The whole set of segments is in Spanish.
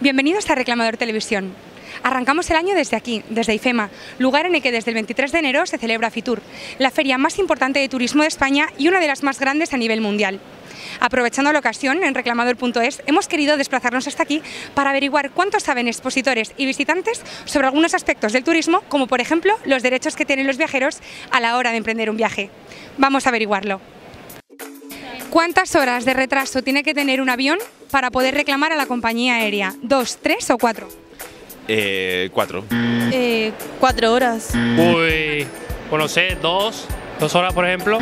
Bienvenidos a Reclamador Televisión. Arrancamos el año desde aquí, desde IFEMA, lugar en el que desde el 23 de enero se celebra FITUR, la feria más importante de turismo de España y una de las más grandes a nivel mundial. Aprovechando la ocasión, en reclamador.es hemos querido desplazarnos hasta aquí para averiguar cuánto saben expositores y visitantes sobre algunos aspectos del turismo, como por ejemplo los derechos que tienen los viajeros a la hora de emprender un viaje. Vamos a averiguarlo. ¿Cuántas horas de retraso tiene que tener un avión para poder reclamar a la compañía aérea? ¿2, 3 o 4? 4. 4 horas. Uy, pues no sé, 2 horas por ejemplo.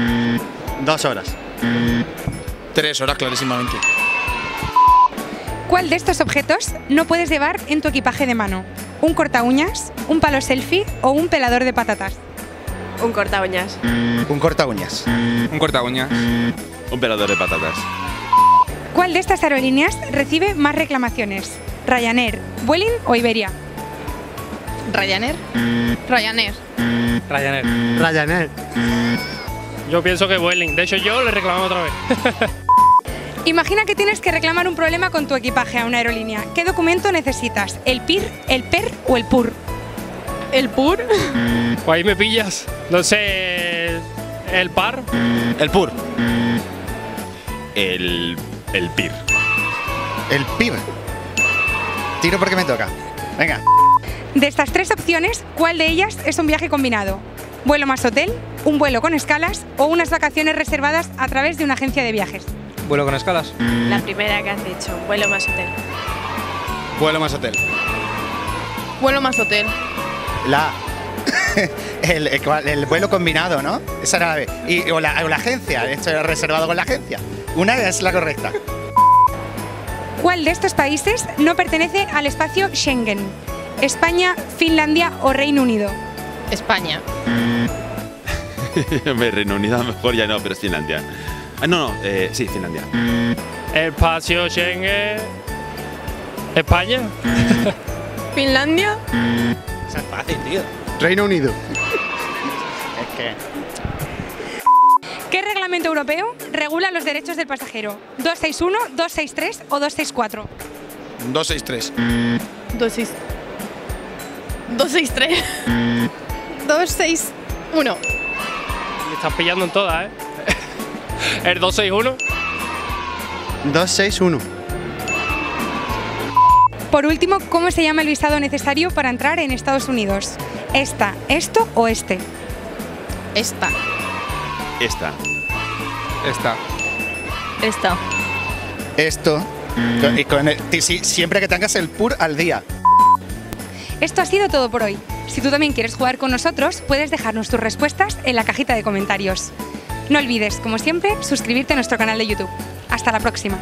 2 horas. 3 horas clarísimamente. ¿Cuál de estos objetos no puedes llevar en tu equipaje de mano? ¿Un corta uñas, un palo selfie o un pelador de patatas? Un corta uñas. Un corta uñas. Un corta uñas. Un pelador de patatas. ¿Cuál de estas aerolíneas recibe más reclamaciones? ¿Ryanair, Vueling o Iberia? Ryanair. Ryanair. Ryanair. Ryanair. Yo pienso que Vueling. De hecho yo le reclamo otra vez. Imagina que tienes que reclamar un problema con tu equipaje a una aerolínea. ¿Qué documento necesitas? ¿El PIR, el PER o el PUR? ¿El PUR? Pues ahí me pillas. No sé. ¿El PAR? El PUR. El PIR. ¿El PIB? Tiro porque me toca. Venga. De estas tres opciones, ¿cuál de ellas es un viaje combinado? ¿Vuelo más hotel, un vuelo con escalas o unas vacaciones reservadas a través de una agencia de viajes? ¿Vuelo con escalas? La primera que has dicho, vuelo más hotel. Vuelo más hotel. Vuelo más hotel. La... el vuelo combinado, ¿no? Esa era la B. O la agencia, esto era reservado con la agencia. Una es la correcta. ¿Cuál de estos países no pertenece al espacio Schengen? ¿España, Finlandia o Reino Unido? España. Reino Unido mejor ya no, pero es Finlandia. Sí, Finlandia. Espacio Schengen... España. Finlandia. Esa es fácil, tío. Reino Unido. Es que... ¿Qué reglamento europeo regula los derechos del pasajero? ¿261, 263 o 264? 263. 263. 261. Me estás pillando en todas, ¿eh? ¿El 261? 261. Por último, ¿cómo se llama el visado necesario para entrar en Estados Unidos? ¿Esta, esto o este? Esta. Esta. Esta. Esta. Esto. Siempre que tengas el PUR al día. Esto ha sido todo por hoy. Si tú también quieres jugar con nosotros, puedes dejarnos tus respuestas en la cajita de comentarios. No olvides, como siempre, suscribirte a nuestro canal de YouTube. Hasta la próxima.